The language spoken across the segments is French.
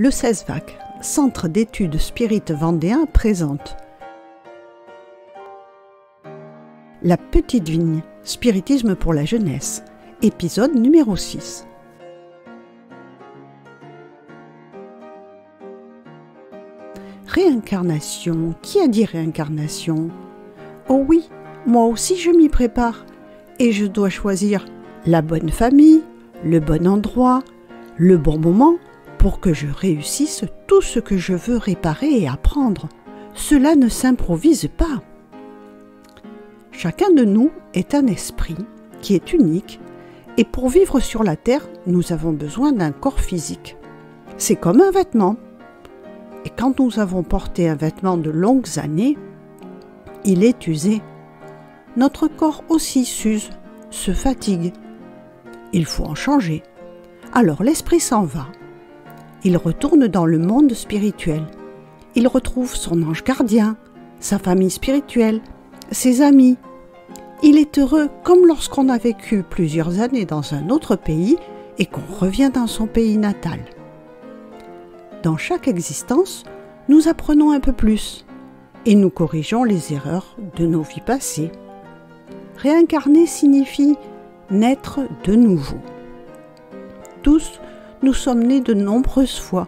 Le CESVAC, Centre d'Études Spirites Vendéen, présente La Petite Vigne, Spiritisme pour la jeunesse, épisode numéro 6. Réincarnation, qui a dit réincarnation? Oh oui, moi aussi je m'y prépare, et je dois choisir la bonne famille, le bon endroit, le bon moment, pour que je réussisse tout ce que je veux réparer et apprendre. Cela ne s'improvise pas. Chacun de nous est un esprit qui est unique, et pour vivre sur la terre, nous avons besoin d'un corps physique. C'est comme un vêtement. Et quand nous avons porté un vêtement de longues années, il est usé. Notre corps aussi s'use, se fatigue. Il faut en changer. Alors l'esprit s'en va. Il retourne dans le monde spirituel. Il retrouve son ange gardien, sa famille spirituelle, ses amis. Il est heureux comme lorsqu'on a vécu plusieurs années dans un autre pays et qu'on revient dans son pays natal. Dans chaque existence, nous apprenons un peu plus et nous corrigeons les erreurs de nos vies passées. Réincarner signifie naître de nouveau. Tous, nous sommes nés de nombreuses fois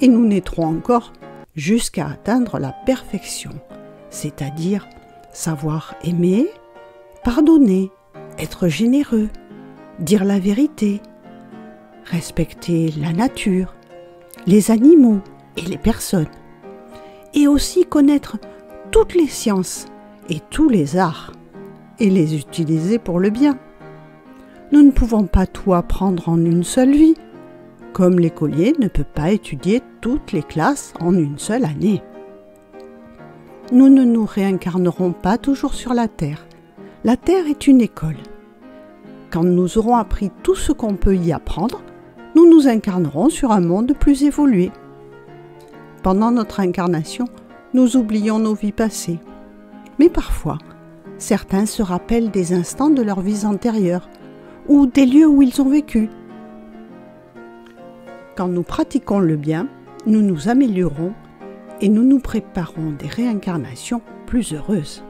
et nous naîtrons encore jusqu'à atteindre la perfection, c'est-à-dire savoir aimer, pardonner, être généreux, dire la vérité, respecter la nature, les animaux et les personnes, et aussi connaître toutes les sciences et tous les arts et les utiliser pour le bien. Nous ne pouvons pas tout apprendre en une seule vie, comme l'écolier ne peut pas étudier toutes les classes en une seule année. Nous ne nous réincarnerons pas toujours sur la Terre. La Terre est une école. Quand nous aurons appris tout ce qu'on peut y apprendre, nous nous incarnerons sur un monde plus évolué. Pendant notre incarnation, nous oublions nos vies passées. Mais parfois, certains se rappellent des instants de leurs vies antérieures ou des lieux où ils ont vécu. Quand nous pratiquons le bien, nous nous améliorons et nous nous préparons des réincarnations plus heureuses.